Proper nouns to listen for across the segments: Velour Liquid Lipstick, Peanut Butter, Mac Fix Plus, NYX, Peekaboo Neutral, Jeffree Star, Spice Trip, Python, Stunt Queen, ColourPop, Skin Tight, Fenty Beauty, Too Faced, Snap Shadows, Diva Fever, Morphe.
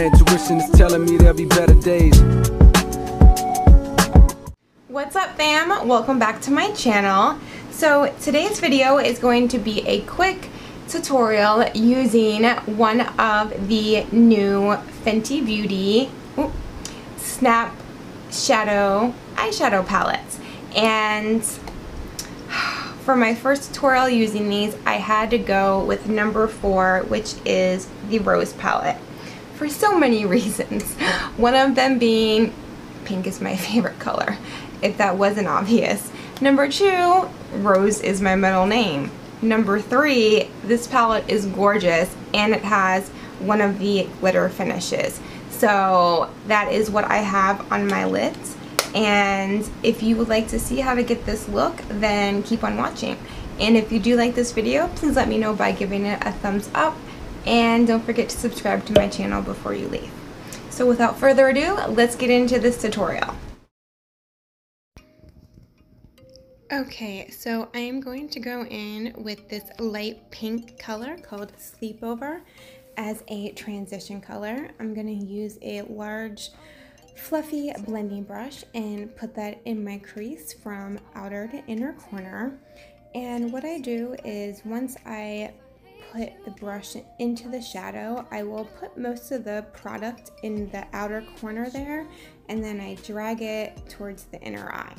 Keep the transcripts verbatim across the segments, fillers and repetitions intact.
My intuition is telling me there'll be better days. What's up, fam? Welcome back to my channel. So today's video is going to be a quick tutorial using one of the new Fenty Beauty ooh, Snap Shadow eyeshadow palettes. And for my first tutorial using these, I had to go with number four, which is the Rose palette, for so many reasons. One of them being pink is my favorite color, if that wasn't obvious. Number two, Rose is my middle name. Number three, this palette is gorgeous and it has one of the glitter finishes. So that is what I have on my lids. And if you would like to see how to get this look, then keep on watching. And if you do like this video, please let me know by giving it a thumbs up, and don't forget to subscribe to my channel before you leave. So without further ado, let's get into this tutorial. Okay, so I am going to go in with this light pink color called Sleepover as a transition color. I'm going to use a large fluffy blending brush and put that in my crease from outer to inner corner. And what I do is, once I put the brush into the shadow, I will put most of the product in the outer corner there, and then I drag it towards the inner eye.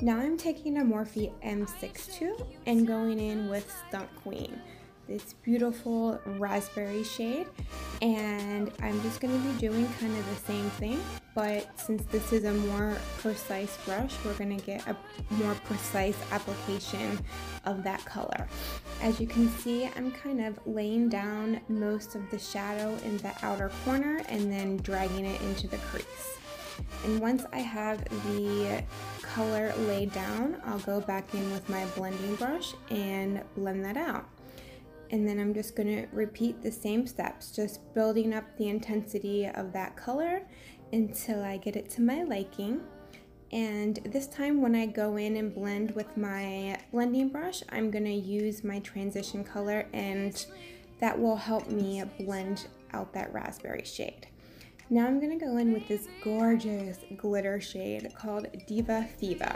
Now I'm taking a Morphe M sixty-two and going in with Stunt Queen, this beautiful raspberry shade, and I'm just going to be doing kind of the same thing, but since this is a more precise brush, we're going to get a more precise application of that color. As you can see, I'm kind of laying down most of the shadow in the outer corner and then dragging it into the crease. And once I have the color laid down, I'll go back in with my blending brush and blend that out. And then I'm just going to repeat the same steps, just building up the intensity of that color until I get it to my liking. And this time when I go in and blend with my blending brush, I'm going to use my transition color, and that will help me blend out that raspberry shade. Now I'm going to go in with this gorgeous glitter shade called Diva Fever,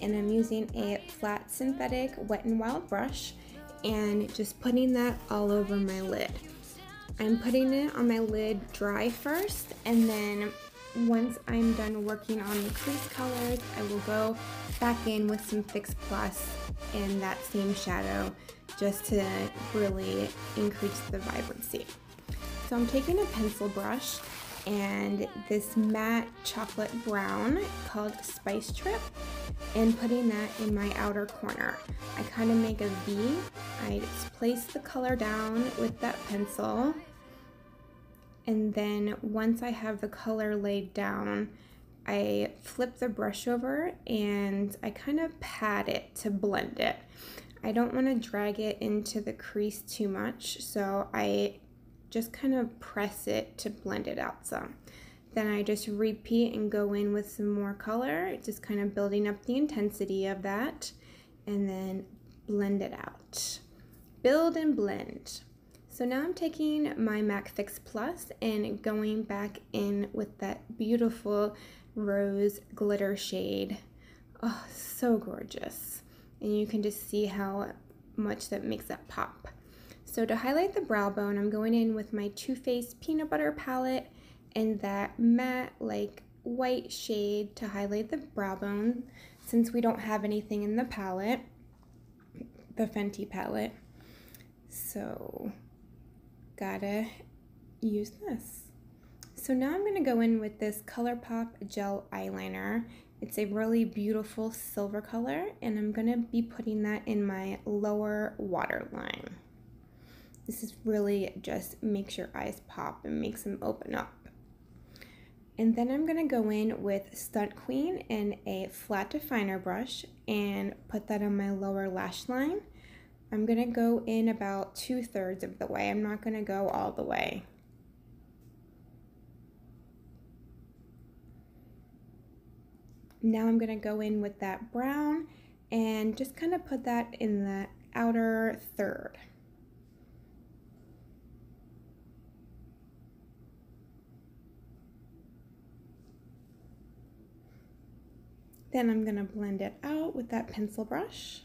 and I'm using a flat synthetic Wet n Wild brush and just putting that all over my lid. I'm putting it on my lid dry first, and then once I'm done working on the crease colors, I will go back in with some Fix Plus in that same shadow just to really increase the vibrancy. So I'm taking a pencil brush and this matte chocolate brown called Spice Trip and putting that in my outer corner. I kind of make a V. I just place the color down with that pencil, and then once I have the color laid down, I flip the brush over and I kind of pat it to blend it. I don't want to drag it into the crease too much, so I just kind of press it to blend it out some. Then I just repeat and go in with some more color, just kind of building up the intensity of that, and then blend it out. Build and blend. So now I'm taking my Mac Fix Plus and going back in with that beautiful rose glitter shade. Oh, so gorgeous. And you can just see how much that makes that pop. So to highlight the brow bone, I'm going in with my Too Faced Peanut Butter palette and that matte, like, white shade to highlight the brow bone, since we don't have anything in the palette, the Fenty palette. So gotta use this. So now I'm gonna go in with this ColourPop gel eyeliner. It's a really beautiful silver color, and I'm gonna be putting that in my lower waterline. This is really just makes your eyes pop and makes them open up. And then I'm gonna go in with Stunt Queen and a flat definer brush and put that on my lower lash line. I'm gonna go in about two thirds of the way. I'm not gonna go all the way. Now I'm gonna go in with that brown and just kind of put that in the outer third. Then I'm going to blend it out with that pencil brush.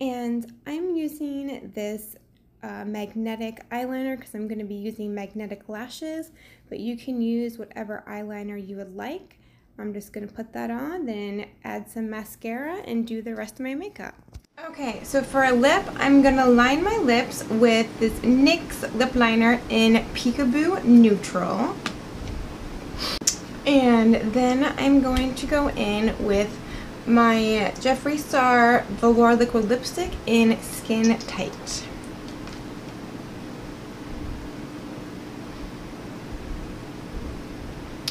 And I'm using this uh, magnetic eyeliner because I'm going to be using magnetic lashes, but you can use whatever eyeliner you would like. I'm just going to put that on, then add some mascara and do the rest of my makeup. Okay, so for a lip, I'm going to line my lips with this NYX lip liner in Peekaboo Neutral. And then I'm going to go in with my Jeffree Star Velour Liquid Lipstick in Skin Tight.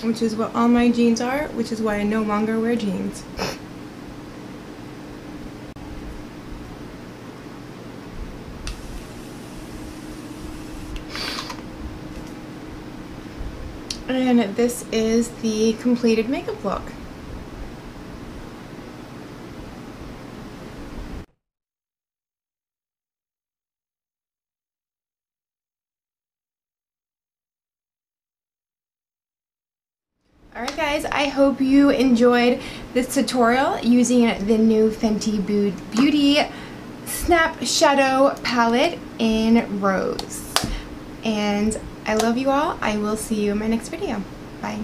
Which is what all my jeans are, which is why I no longer wear jeans. And this is the completed makeup look. Alright guys, I hope you enjoyed this tutorial using the new Fenty Beauty Snap Shadow Palette in Rose. And I love you all. I will see you in my next video. Bye.